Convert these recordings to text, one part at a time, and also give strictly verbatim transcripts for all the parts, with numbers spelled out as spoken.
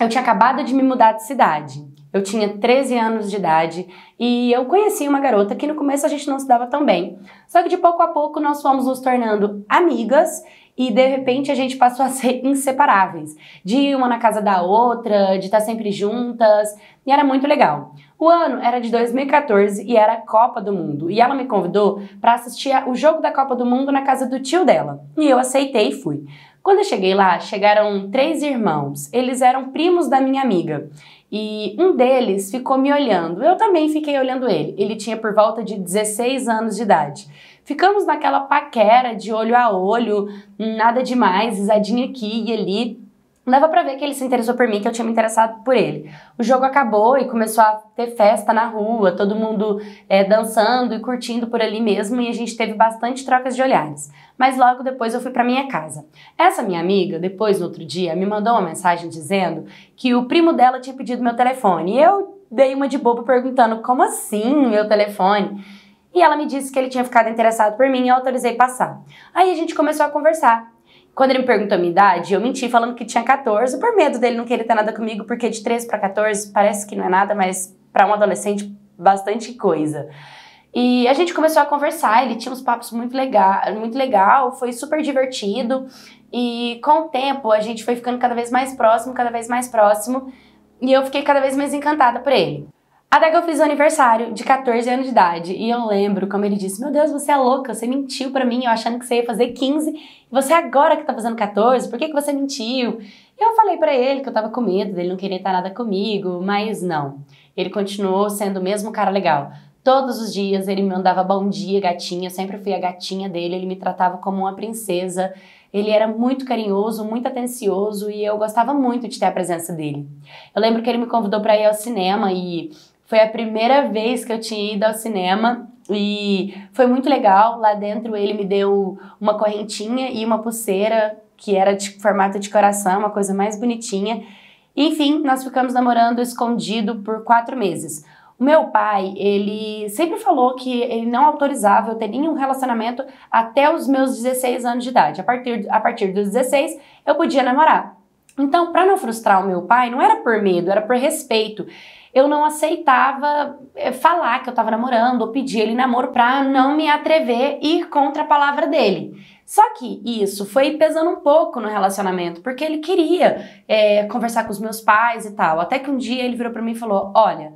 Eu tinha acabado de me mudar de cidade, eu tinha treze anos de idade e eu conheci uma garota que no começo a gente não se dava tão bem. Só que de pouco a pouco nós fomos nos tornando amigas e de repente a gente passou a ser inseparáveis. De ir uma na casa da outra, de estar sempre juntas, e era muito legal. O ano era de dois mil e quatorze e era a Copa do Mundo. E ela me convidou para assistir o jogo da Copa do Mundo na casa do tio dela. E eu aceitei e fui. Quando eu cheguei lá, chegaram três irmãos. Eles eram primos da minha amiga. E um deles ficou me olhando. Eu também fiquei olhando ele. Ele tinha por volta de dezesseis anos de idade. Ficamos naquela paquera de olho a olho, nada demais, risadinha aqui e ali. Dava pra ver que ele se interessou por mim, que eu tinha me interessado por ele. O jogo acabou e começou a ter festa na rua, todo mundo é, dançando e curtindo por ali mesmo, e a gente teve bastante trocas de olhares. Mas logo depois eu fui pra minha casa. Essa minha amiga, depois, no outro dia, me mandou uma mensagem dizendo que o primo dela tinha pedido meu telefone. E eu dei uma de bobo perguntando, como assim meu telefone? E ela me disse que ele tinha ficado interessado por mim e eu autorizei passar. Aí a gente começou a conversar. Quando ele me perguntou a minha idade, eu menti falando que tinha quatorze, por medo dele não querer ter nada comigo, porque de treze para quatorze parece que não é nada, mas para um adolescente, bastante coisa. E a gente começou a conversar, ele tinha uns papos muito legal, muito legal, foi super divertido. E com o tempo, a gente foi ficando cada vez mais próximo, cada vez mais próximo, e eu fiquei cada vez mais encantada por ele. Até que eu fiz o aniversário de quatorze anos de idade e eu lembro como ele disse, meu Deus, você é louca, você mentiu pra mim, eu achando que você ia fazer quinze, e você agora que tá fazendo quatorze, por que que você mentiu? Eu falei pra ele que eu tava com medo dele não querer estar nada comigo, mas não. Ele continuou sendo o mesmo cara legal. Todos os dias ele me mandava bom dia, gatinha, eu sempre fui a gatinha dele, ele me tratava como uma princesa. Ele era muito carinhoso, muito atencioso e eu gostava muito de ter a presença dele. Eu lembro que ele me convidou pra ir ao cinema e... foi a primeira vez que eu tinha ido ao cinema e foi muito legal. Lá dentro ele me deu uma correntinha e uma pulseira que era de formato de coração, uma coisa mais bonitinha. Enfim, nós ficamos namorando escondido por quatro meses. O meu pai, ele sempre falou que ele não autorizava eu ter nenhum relacionamento até os meus dezesseis anos de idade. A partir, a partir dos dezesseis eu podia namorar. Então, para não frustrar o meu pai, não era por medo, era por respeito. Eu não aceitava falar que eu estava namorando ou pedir ele namoro para não me atrever a ir contra a palavra dele. Só que isso foi pesando um pouco no relacionamento, porque ele queria é, conversar com os meus pais e tal. Até que um dia ele virou para mim e falou, olha,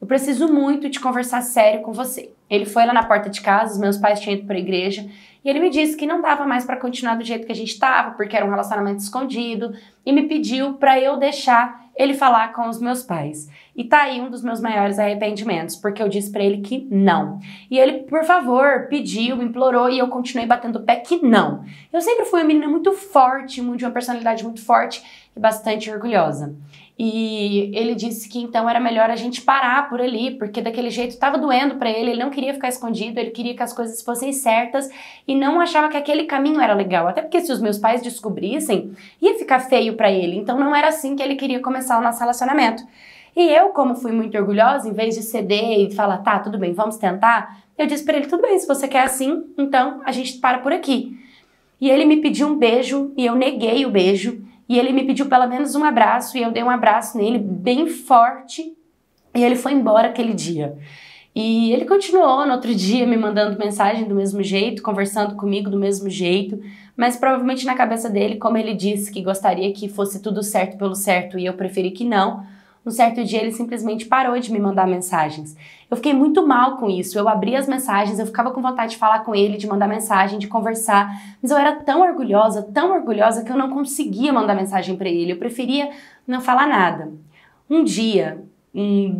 eu preciso muito de conversar sério com você. Ele foi lá na porta de casa, os meus pais tinham ido para a igreja, e ele me disse que não dava mais para continuar do jeito que a gente estava, porque era um relacionamento escondido, e me pediu para eu deixar ele falar com os meus pais. E tá aí um dos meus maiores arrependimentos, porque eu disse para ele que não. E ele, por favor, pediu, implorou, e eu continuei batendo o pé que não. Eu sempre fui uma menina muito forte, de uma personalidade muito forte e bastante orgulhosa. E ele disse que então era melhor a gente parar por ali, porque daquele jeito estava doendo para ele, ele não queria ficar escondido, ele queria que as coisas fossem certas e não achava que aquele caminho era legal, até porque se os meus pais descobrissem, ia ficar feio para ele, então não era assim que ele queria começar o nosso relacionamento. E eu, como fui muito orgulhosa, em vez de ceder e falar, tá, tudo bem, vamos tentar, eu disse para ele, tudo bem, se você quer assim, então a gente para por aqui. E ele me pediu um beijo e eu neguei o beijo. E ele me pediu pelo menos um abraço, e eu dei um abraço nele bem forte, e ele foi embora aquele dia. E ele continuou no outro dia me mandando mensagem do mesmo jeito, conversando comigo do mesmo jeito, mas provavelmente na cabeça dele, como ele disse que gostaria que fosse tudo certo pelo certo, e eu preferi que não, um certo dia ele simplesmente parou de me mandar mensagens. Eu fiquei muito mal com isso, eu abri as mensagens, eu ficava com vontade de falar com ele, de mandar mensagem, de conversar, mas eu era tão orgulhosa, tão orgulhosa que eu não conseguia mandar mensagem para ele, eu preferia não falar nada. Um dia,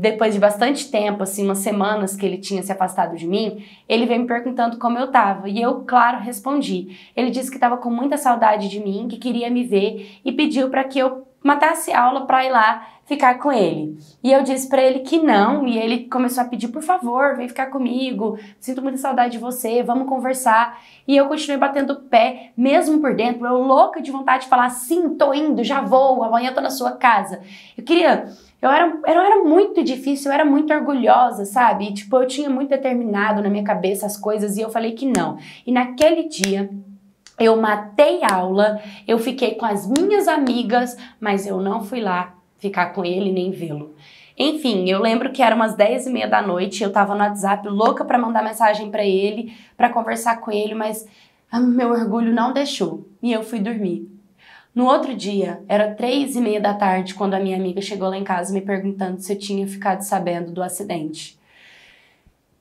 depois de bastante tempo, assim, umas semanas que ele tinha se afastado de mim, ele veio me perguntando como eu tava, e eu, claro, respondi. Ele disse que estava com muita saudade de mim, que queria me ver e pediu para que eu matasse a aula para ir lá ficar com ele. E eu disse para ele que não, e ele começou a pedir, por favor, vem ficar comigo, sinto muita saudade de você, vamos conversar. E eu continuei batendo o pé, mesmo por dentro, eu louca de vontade de falar, sim, tô indo, já vou, amanhã tô na sua casa. Eu queria... Eu era, eu era muito difícil, eu era muito orgulhosa, sabe? E, tipo, eu tinha muito determinado na minha cabeça as coisas e eu falei que não. E naquele dia... eu matei aula, eu fiquei com as minhas amigas, mas eu não fui lá ficar com ele nem vê-lo. Enfim, eu lembro que era umas dez e meia da noite, eu tava no WhatsApp louca pra mandar mensagem pra ele, pra conversar com ele, mas ah, meu orgulho não deixou e eu fui dormir. No outro dia, era três e meia da tarde, quando a minha amiga chegou lá em casa me perguntando se eu tinha ficado sabendo do acidente.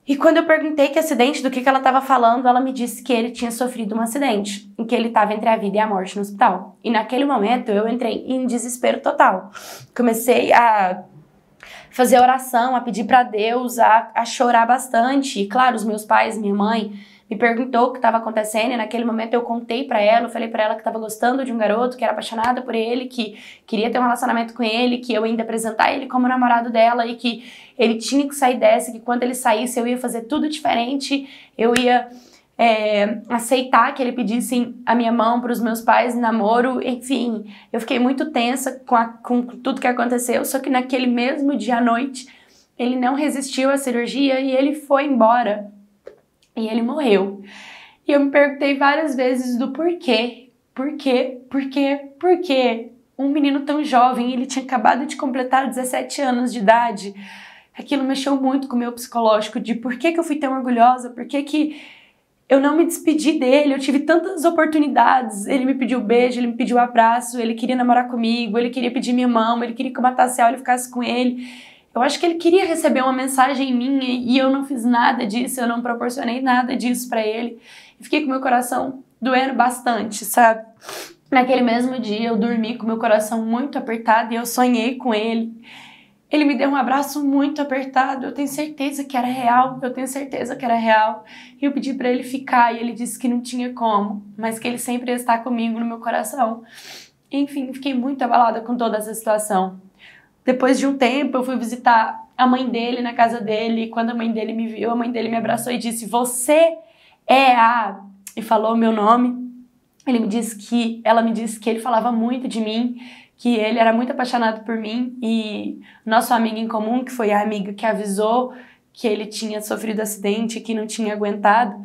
E quando eu perguntei que acidente, do que, que ela estava falando, ela me disse que ele tinha sofrido um acidente, em que ele estava entre a vida e a morte no hospital. E naquele momento, eu entrei em desespero total. Comecei a fazer oração, a pedir para Deus, a, a chorar bastante. E claro, os meus pais, minha mãe me perguntou o que estava acontecendo, e naquele momento eu contei pra ela, eu falei pra ela que estava gostando de um garoto, que era apaixonada por ele, que queria ter um relacionamento com ele, que eu ainda apresentar ele como namorado dela e que ele tinha que sair dessa, que quando ele saísse eu ia fazer tudo diferente, eu ia é, aceitar que ele pedisse a minha mão pros meus pais, namoro, enfim. Eu fiquei muito tensa com, a, com tudo que aconteceu, só que naquele mesmo dia à noite ele não resistiu à cirurgia e ele foi embora. E ele morreu. E eu me perguntei várias vezes do porquê, porquê, porquê, porquê. Um menino tão jovem, ele tinha acabado de completar dezessete anos de idade. Aquilo mexeu muito com o meu psicológico, de por que que eu fui tão orgulhosa, por que que eu não me despedi dele, eu tive tantas oportunidades. Ele me pediu beijo, ele me pediu abraço, ele queria namorar comigo, ele queria pedir minha mão, ele queria que eu matasse a aula e ficasse com ele. Eu acho que ele queria receber uma mensagem minha e eu não fiz nada disso, eu não proporcionei nada disso pra ele. Fiquei com meu coração doendo bastante, sabe? Naquele mesmo dia eu dormi com meu coração muito apertado e eu sonhei com ele. Ele me deu um abraço muito apertado, eu tenho certeza que era real, eu tenho certeza que era real. E eu pedi pra ele ficar e ele disse que não tinha como, mas que ele sempre ia estar comigo no meu coração. Enfim, fiquei muito abalada com toda essa situação. Depois de um tempo, eu fui visitar a mãe dele na casa dele. E quando a mãe dele me viu, a mãe dele me abraçou e disse: "Você é a..." E falou o meu nome. Ele me disse que, ela me disse que ele falava muito de mim, que ele era muito apaixonado por mim. E nosso amigo em comum, que foi a amiga que avisou que ele tinha sofrido acidente, que não tinha aguentado,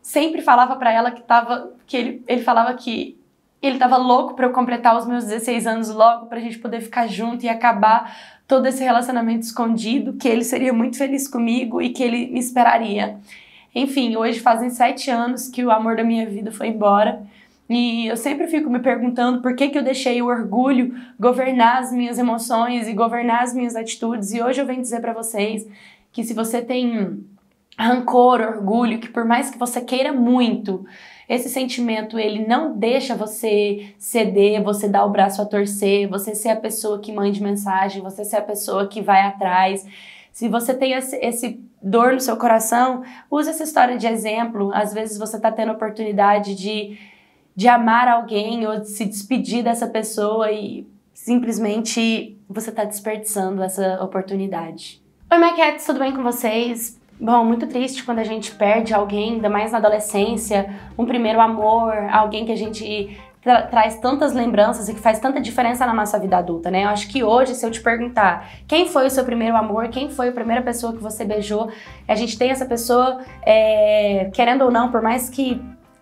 sempre falava pra ela que tava... Que ele, ele falava que... Ele tava louco pra eu completar os meus dezesseis anos logo, pra gente poder ficar junto e acabar todo esse relacionamento escondido, que ele seria muito feliz comigo e que ele me esperaria. Enfim, hoje fazem sete anos que o amor da minha vida foi embora e eu sempre fico me perguntando por que que eu deixei o orgulho governar as minhas emoções e governar as minhas atitudes. E hoje eu venho dizer pra vocês que se você tem rancor, orgulho, que por mais que você queira muito, esse sentimento, ele não deixa você ceder, você dar o braço a torcer, você ser a pessoa que mande mensagem, você ser a pessoa que vai atrás. Se você tem esse, esse dor no seu coração, use essa história de exemplo. Às vezes você está tendo a oportunidade de, de amar alguém ou de se despedir dessa pessoa e simplesmente você está desperdiçando essa oportunidade. Oi, Maquettes, tudo bem com vocês? Bom, muito triste quando a gente perde alguém, ainda mais na adolescência, um primeiro amor, alguém que a gente tra traz tantas lembranças e que faz tanta diferença na nossa vida adulta, né? Eu acho que hoje, se eu te perguntar quem foi o seu primeiro amor, quem foi a primeira pessoa que você beijou, a gente tem essa pessoa, é, querendo ou não, por mais que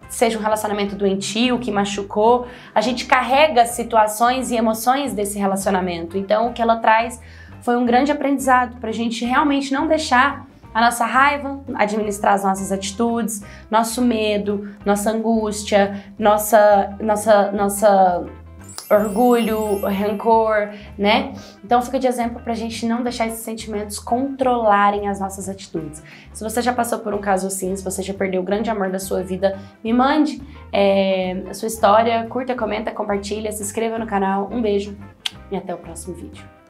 seja um relacionamento doentio, que machucou, a gente carrega situações e emoções desse relacionamento. Então, o que ela traz foi um grande aprendizado pra gente realmente não deixar a nossa raiva, administrar as nossas atitudes, nosso medo, nossa angústia, nossa, nossa, nossa orgulho, rancor, né? Então fica de exemplo pra gente não deixar esses sentimentos controlarem as nossas atitudes. Se você já passou por um caso assim, se você já perdeu o grande amor da sua vida, me mande é, a sua história, curta, comenta, compartilha, se inscreva no canal. Um beijo e até o próximo vídeo.